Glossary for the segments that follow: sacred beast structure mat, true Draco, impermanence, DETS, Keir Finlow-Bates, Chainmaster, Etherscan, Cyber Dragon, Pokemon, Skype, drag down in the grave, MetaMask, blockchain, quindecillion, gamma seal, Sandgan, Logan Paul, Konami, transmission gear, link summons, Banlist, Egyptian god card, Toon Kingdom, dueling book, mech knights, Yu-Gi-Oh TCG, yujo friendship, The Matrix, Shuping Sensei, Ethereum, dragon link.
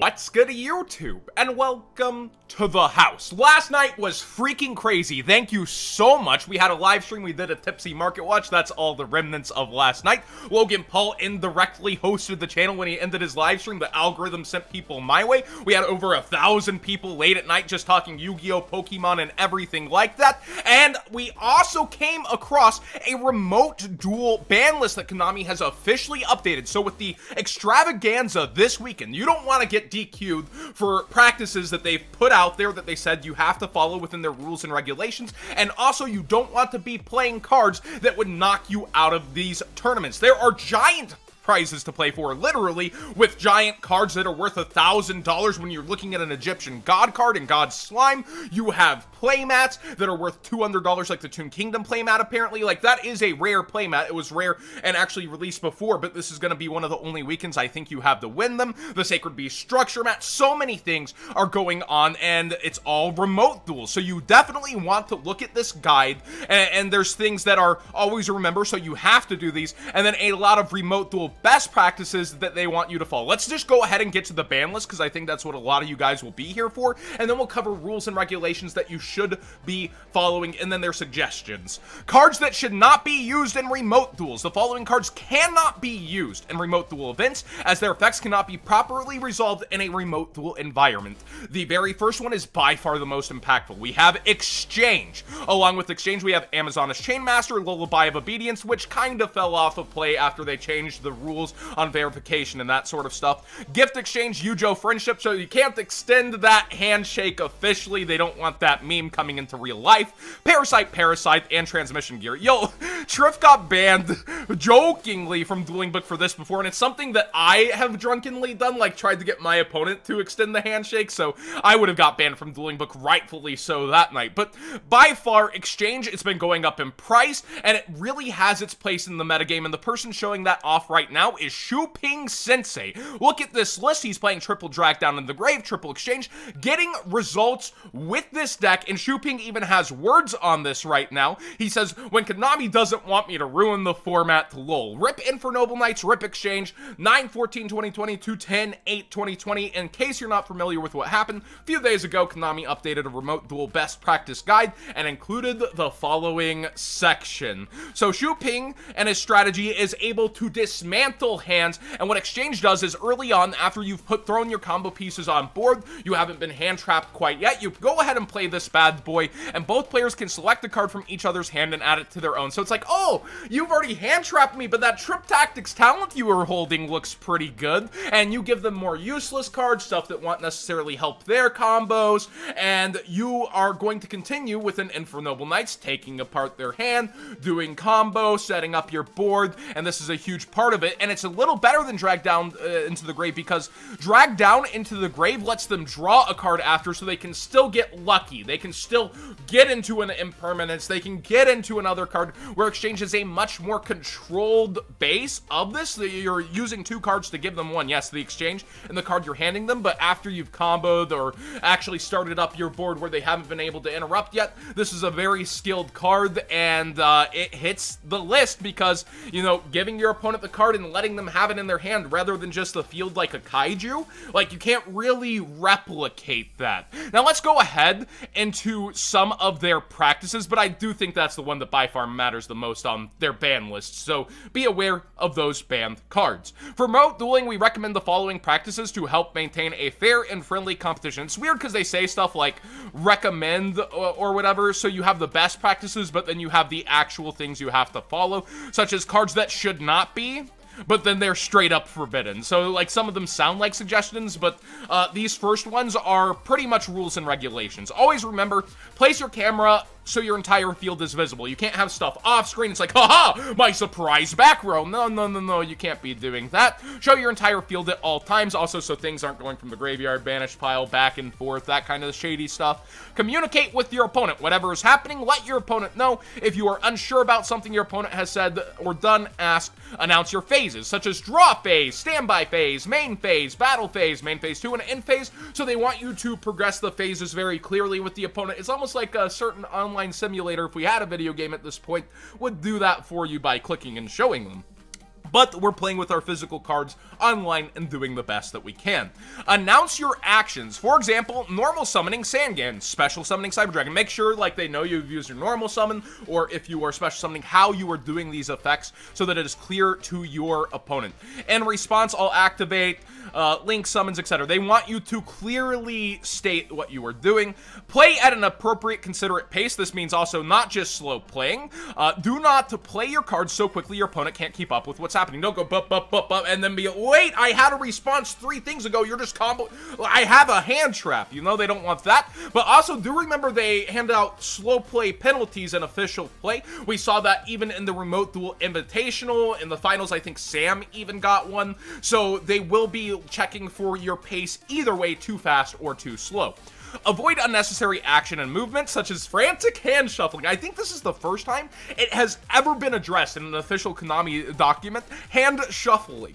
What's good YouTube, and welcome to the house. Last night was freaking crazy. Thank you so much. We had a live stream, we did a tipsy market watch. That's all the remnants of last night. Logan Paul indirectly hosted the channel when he ended his live stream. The algorithm sent people my way. We had over 1,000 people late at night just talking Yu-Gi-Oh, Pokemon, and everything like that. And we also came across a remote duel ban list that Konami has officially updated. So with the extravaganza this weekend, you don't want to get DQ'd for practices that they've put out there that they said you have to follow within their rules and regulations, and also you don't want to be playing cards that would knock you out of these tournaments. There are giant prizes to play for, literally, with giant cards that are worth $1,000 when you're looking at an Egyptian god card and god slime. You have playmats that are worth $200, like the Toon Kingdom playmat, apparently. Like, that is a rare playmat. It was rare and actually released before, but this is going to be one of the only weekends I think you have to win them. The sacred beast structure mat. So many things are going on, and it's all remote duels. So you definitely want to look at this guide, and there's things that are always remember, so you have to do these, and then a lot of remote duel best practices that they want you to follow. Let's just go ahead and get to the ban list, because I think that's what a lot of you guys will be here for, and then we'll cover rules and regulations that you should be following, and then their suggestions. Cards that should not be used in remote duels. The following cards cannot be used in remote duel events, as their effects cannot be properly resolved in a remote duel environment. The very first one is by far the most impactful. We have Exchange. Along with Exchange, we have Amazon's Chainmaster, Lullaby of Obedience, which kind of fell off of play after they changed the rules on verification and that sort of stuff. Gift Exchange, Yujo Friendship, so you can't extend that handshake officially. They don't want that meme coming into real life. Parasite, and Transmission Gear. Yo, Triff got banned jokingly from Dueling Book for this before, and it's something that I have drunkenly done, like tried to get my opponent to extend the handshake, so I would have got banned from Dueling Book, rightfully so, that night. But by far, Exchange, it's been going up in price, and it really has its place in the metagame, and the person showing that off right now is Shuping Sensei. Look at this list. He's playing triple Drag Down in the Grave, triple Exchange, getting results with this deck, and Shuping even has words on this right now. He says, when Konami doesn't want me to ruin the format to lol. Rip Infernoble Knights, rip Exchange, 9/14/2020, 2/10/8/2020. In case you're not familiar with what happened, a few days ago, Konami updated a remote duel best practice guide and included the following section. So Shuping and his strategy is able to dismantle hands, and what Exchange does is early on, after you've thrown your combo pieces on board, you haven't been hand trapped quite yet, you go ahead and play this bad boy, and both players can select a card from each other's hand and add it to their own. So it's like, oh, you've already hand trapped me, but that Trip Tactics talent you were holding looks pretty good, and you give them more useless cards, stuff that won't necessarily help their combos, and you are going to continue with an Infernoble Knights, taking apart their hand, doing combo, setting up your board, and this is a huge part of it. And it's a little better than Drag Down into the Grave, because Drag Down into the Grave lets them draw a card after, so they can still get lucky. They can still get into an Impermanence. They can get into another card, where Exchange is a much more controlled base of this. You're using two cards to give them one. Yes, the Exchange and the card you're handing them, but after you've comboed or actually started up your board where they haven't been able to interrupt yet, this is a very skilled card, and it hits the list because, you know, giving your opponent the card and letting them have it in their hand rather than just the field like a kaiju, like, you can't really replicate that. Now let's go ahead into some of their practices, but I do think that's the one that by far matters the most on their ban list, so be aware of those banned cards. For remote dueling, we recommend the following practices to help maintain a fair and friendly competition. It's weird because they say stuff like recommend or whatever, so you have the best practices, but then you have the actual things you have to follow, such as cards that should not be, but then they're straight up forbidden. So, like, some of them sound like suggestions, but these first ones are pretty much rules and regulations. Always remember, place your camera so your entire field is visible. You can't have stuff off screen. It's like, haha, my surprise back row. No, you can't be doing that. Show your entire field at all times, also so things aren't going from the graveyard, banished pile, back and forth, that kind of shady stuff. Communicate with your opponent. Whatever is happening, let your opponent know. If you are unsure about something your opponent has said or done, ask. Announce your phases, such as draw phase, standby phase, main phase, battle phase, main phase 2, and end phase, so they want you to progress the phases very clearly with the opponent. It's almost like a certain online simulator, if we had a video game at this point, would do that for you by clicking and showing them. but we're playing with our physical cards online and doing the best that we can. Announce your actions. For example, normal summoning Sandgan, special summoning Cyber Dragon. Make sure like they know you've used your normal summon, or if you are special summoning, how you are doing these effects so that it is clear to your opponent. In response, I'll activate link summons, etc. They want you to clearly state what you are doing. Play at an appropriate, considerate pace. This means also not just slow playing. Do not play your cards so quickly your opponent can't keep up with what's happening. Don't go bup, bup, bup, bup, and then be, wait, I had a response 3 things ago. You're just combo. I have a hand trap. You know they don't want that. But also do remember they hand out slow play penalties in official play. We saw that even in the Remote Duel Invitational. In the finals, I think Sam even got one. So they will be checking for your pace either way, too fast or too slow. Avoid unnecessary action and movement, such as frantic hand shuffling. I think this is the first time it has ever been addressed in an official Konami document. Hand shuffling.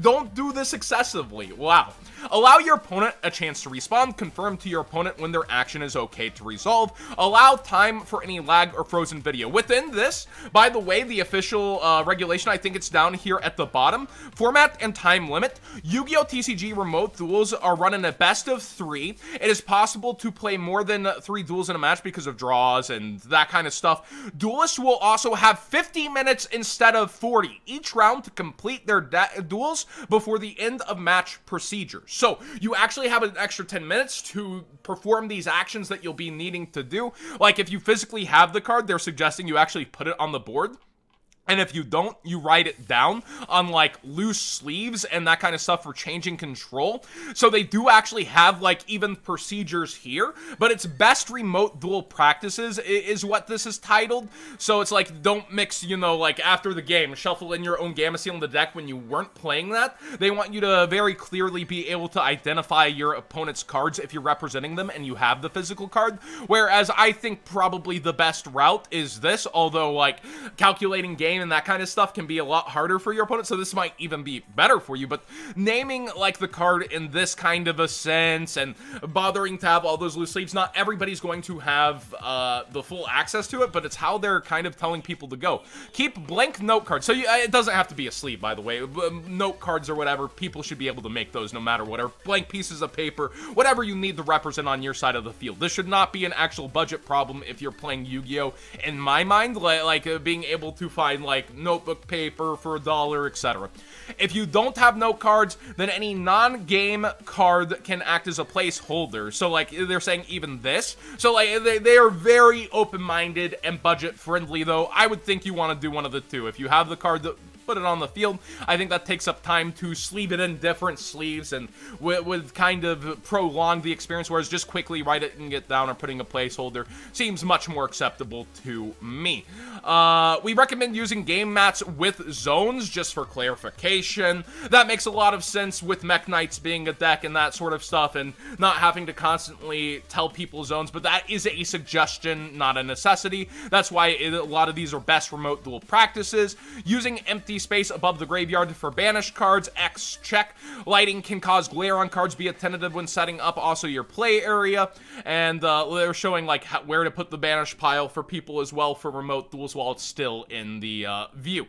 Don't do this excessively. Wow. Allow your opponent a chance to respond. Confirm to your opponent when their action is okay to resolve. Allow time for any lag or frozen video. Within this, by the way, the official regulation, I think it's down here at the bottom. Format and time limit. Yu-Gi-Oh! TCG remote duels are run in a best of 3. It is possible to play more than 3 duels in a match because of draws and that kind of stuff. Duelists will also have 50 minutes instead of 40 each round to complete their duels before the end of match procedures. So you actually have an extra 10 minutes to perform these actions that you'll be needing to do. Like if you physically have the card, they're suggesting you actually put it on the board. And if you don't, you write it down on like loose sleeves and that kind of stuff for changing control. So they do actually have like even procedures here, but it's best remote duel practices is what this is titled. So it's like, don't mix, you know, like after the game, shuffle in your own gamma seal in the deck when you weren't playing that. They want you to very clearly be able to identify your opponent's cards if you're representing them and you have the physical card. Whereas I think probably the best route is this, although like calculating game and that kind of stuff can be a lot harder for your opponent, so this might even be better for you. But naming like the card in this kind of a sense and bothering to have all those loose sleeves, not everybody's going to have the full access to it, but it's how they're kind of telling people to go. Keep blank note cards, so it doesn't have to be a sleeve, by the way. Note cards or whatever, people should be able to make those no matter what, or blank pieces of paper, whatever you need to represent on your side of the field. This should not be an actual budget problem if you're playing Yu-Gi-Oh! In my mind, like being able to find like notebook paper for $1, etc. If you don't have note cards, then any non-game card can act as a placeholder. So like they're saying even this. So like they are very open-minded and budget friendly though. I would think you want to do one of the two. If you have the card, put it on the field. I think that takes up time to sleeve it in different sleeves and would kind of prolong the experience, whereas just quickly write it and get down or putting a placeholder seems much more acceptable to me. We recommend using game mats with zones just for clarification. That makes a lot of sense with mech knights being a deck and that sort of stuff and not having to constantly tell people zones, but that is a suggestion, not a necessity. That's why a lot of these are best remote duel practices. Using empty space above the graveyard for banished cards. X check. Lighting can cause glare on cards. Be attentive when setting up also your play area. And they're showing like where to put the banished pile for people as well for remote duels while it's still in the view.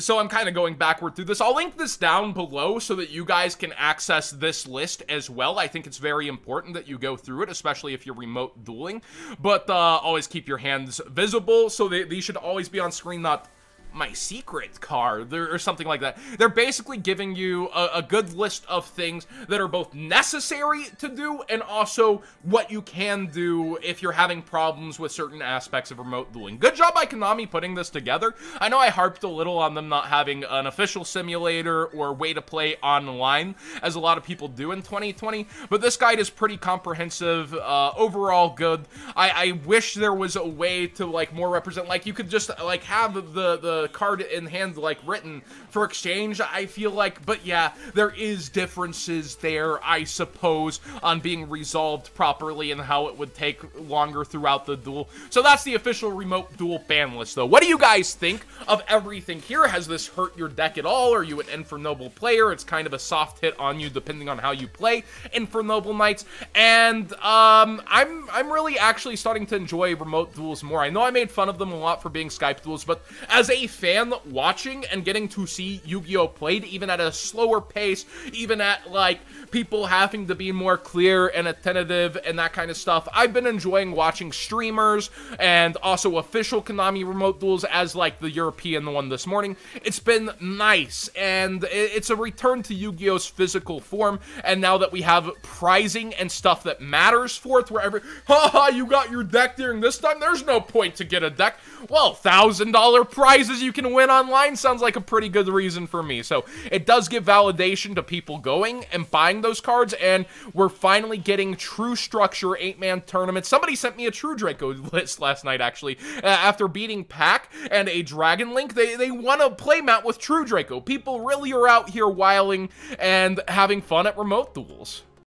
So I'm kind of going backward through this. I'll link this down below so that you guys can access this list as well. I think it's very important that you go through it, especially if you're remote dueling. But always keep your hands visible. So these should always be on screen, not my secret card or something like that. They're basically giving you a good list of things that are both necessary to do and also what you can do if you're having problems with certain aspects of remote dueling. Good job by Konami putting this together. I know I harped a little on them not having an official simulator or way to play online as a lot of people do in 2020, but this guide is pretty comprehensive, overall good. I wish there was a way to like more represent, like you could just like have the card in hand like written for exchange, I feel like, but yeah, there is differences there, I suppose, on being resolved properly and how it would take longer throughout the duel. So that's the official remote duel ban list though. What do you guys think of everything here? Has this hurt your deck at all? Are you an Infernoble player? It's kind of a soft hit on you depending on how you play Infernoble Knights, and I'm really actually starting to enjoy remote duels more. I know I made fun of them a lot for being Skype duels, but as a fan watching and getting to see Yu-Gi-Oh played, even at a slower pace, even at, like, people having to be more clear and attentive and that kind of stuff. I've been enjoying watching streamers and also official Konami remote duels, as, like, the European one this morning. It's been nice, and it's a return to Yu-Gi-Oh's physical form, and now that we have prizing and stuff that matters for it, wherever, haha, you got your deck during this time, there's no point to get a deck. Well, $1,000 prizes you can win online sounds like a pretty good reason for me. So it does give validation to people going and buying those cards, and we're finally getting true structure 8-man tournaments. Somebody sent me a true Draco list last night, actually, after beating Pack and a Dragon Link. They won a playmat with true Draco. People really are out here wilding and having fun at remote duels.